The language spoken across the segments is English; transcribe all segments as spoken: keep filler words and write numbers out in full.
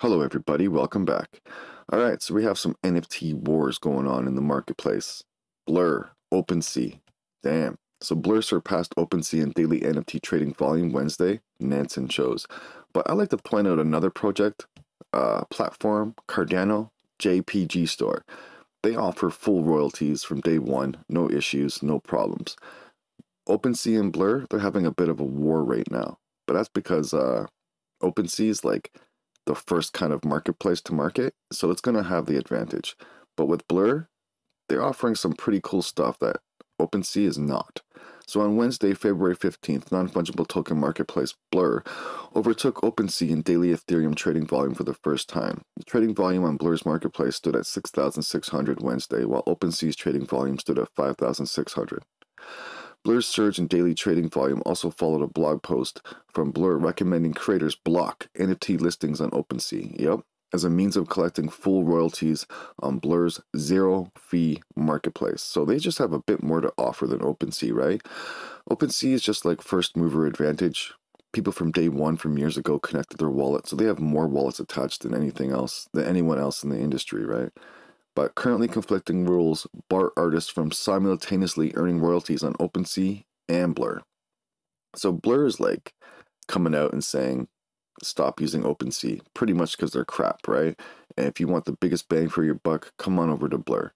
Hello everybody, welcome back. Alright, so we have some N F T wars going on in the marketplace. Blur, OpenSea, damn. So Blur surpassed OpenSea in daily N F T trading volume Wednesday, Nansen shows. But I'd like to point out another project, uh, platform, Cardano, J P G Store. They offer full royalties from day one, no issues, no problems. OpenSea and Blur, they're having a bit of a war right now. But that's because uh, OpenSea is like the first kind of marketplace to market, so it's going to have the advantage. But with Blur, they're offering some pretty cool stuff that OpenSea is not. So on Wednesday, February fifteenth, non-fungible token marketplace Blur overtook OpenSea in daily Ethereum trading volume for the first time. The trading volume on Blur's marketplace stood at six thousand six hundred Wednesday, while OpenSea's trading volume stood at five thousand six hundred. Blur's surge in daily trading volume also followed a blog post from Blur recommending creators block N F T listings on OpenSea, yep, as a means of collecting full royalties on Blur's zero-fee marketplace. So they just have a bit more to offer than OpenSea, right? OpenSea is just like first-mover advantage. People from day one from years ago connected their wallet, so they have more wallets attached than anything else, than anyone else in the industry, right? But currently conflicting rules bar artists from simultaneously earning royalties on OpenSea and Blur. So Blur is like coming out and saying, stop using OpenSea, pretty much because they're crap, right? And if you want the biggest bang for your buck, come on over to Blur.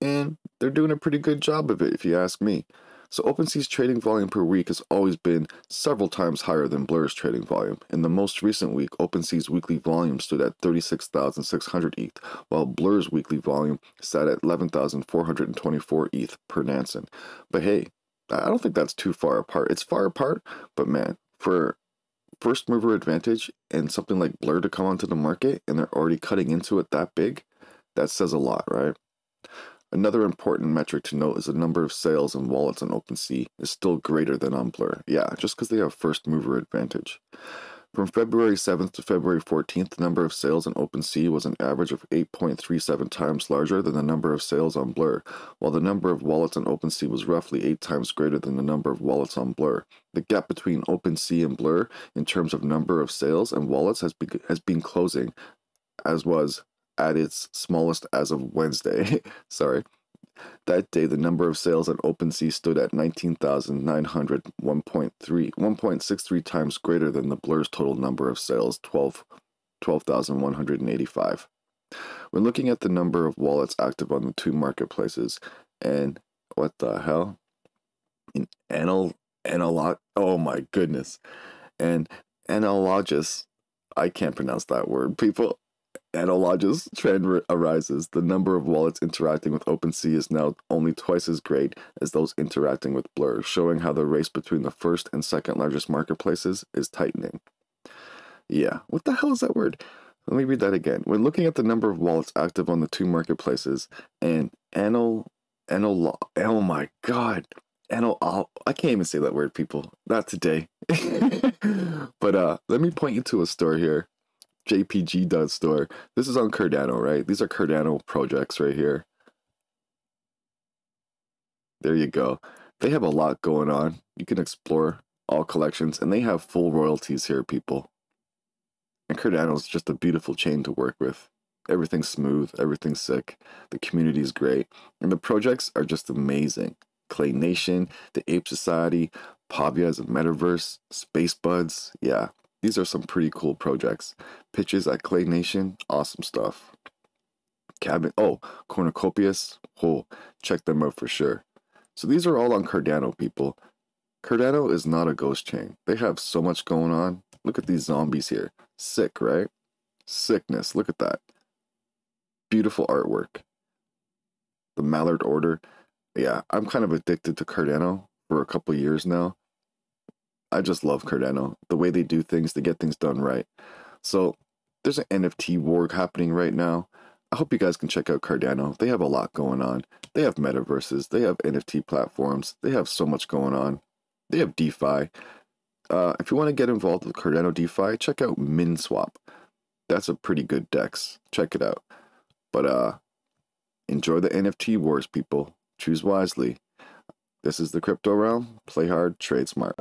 And they're doing a pretty good job of it, if you ask me. So OpenSea's trading volume per week has always been several times higher than Blur's trading volume. In the most recent week, OpenSea's weekly volume stood at thirty-six thousand six hundred E T H, while Blur's weekly volume sat at eleven thousand four hundred twenty-four E T H per Nansen. But hey, I don't think that's too far apart. It's far apart, but man, for first mover advantage and something like Blur to come onto the market and they're already cutting into it that big, that says a lot, right? Another important metric to note is the number of sales and wallets on OpenSea is still greater than on Blur. Yeah, just because they have first mover advantage. From February seventh to February fourteenth, the number of sales on OpenSea was an average of eight point three seven times larger than the number of sales on Blur, while the number of wallets on OpenSea was roughly eight times greater than the number of wallets on Blur. The gap between OpenSea and Blur in terms of number of sales and wallets has, be has been closing, as was at its smallest as of Wednesday. Sorry. That day, the number of sales on OpenSea stood at nineteen thousand nine hundred, one point six three times greater than the Blur's total number of sales, twelve thousand one hundred eighty-five. When looking at the number of wallets active on the two marketplaces, and what the hell? An anal, analog, oh my goodness. An analogous, I can't pronounce that word, people. Analogous trend arises. The number of wallets interacting with OpenSea is now only twice as great as those interacting with Blur, showing how the race between the first and second largest marketplaces is tightening. Yeah, what the hell is that word? Let me read that again. When looking at the number of wallets active on the two marketplaces, and anal, anal, oh my god, anal, I can't even say that word, people. Not today. But uh, let me point you to a store here. J P G Store. This is on Cardano, right? These are Cardano projects right here. There you go. They have a lot going on. You can explore all collections, and they have full royalties here, people. And Cardano's just a beautiful chain to work with. Everything's smooth, everything's sick. The community is great, and the projects are just amazing. Clay Nation, the Ape Society, Pavia as a metaverse, Space Buds, yeah. These are some pretty cool projects. Pitches at Clay Nation, awesome stuff. Cabin, oh, Cornucopias, oh, check them out for sure. So these are all on Cardano, people. Cardano is not a ghost chain. They have so much going on. Look at these zombies here. Sick, right? Sickness, look at that. Beautiful artwork. The Mallard Order. Yeah, I'm kind of addicted to Cardano for a couple years now. I just love Cardano, the way they do things, they get things done right. So there's an N F T war happening right now. I hope you guys can check out Cardano. They have a lot going on. They have metaverses. They have N F T platforms. They have so much going on. They have DeFi. Uh, if you want to get involved with Cardano DeFi, check out MinSwap. That's a pretty good DEX. Check it out. But uh, enjoy the N F T wars, people. Choose wisely. This is The Crypto Realm. Play hard, trade smart.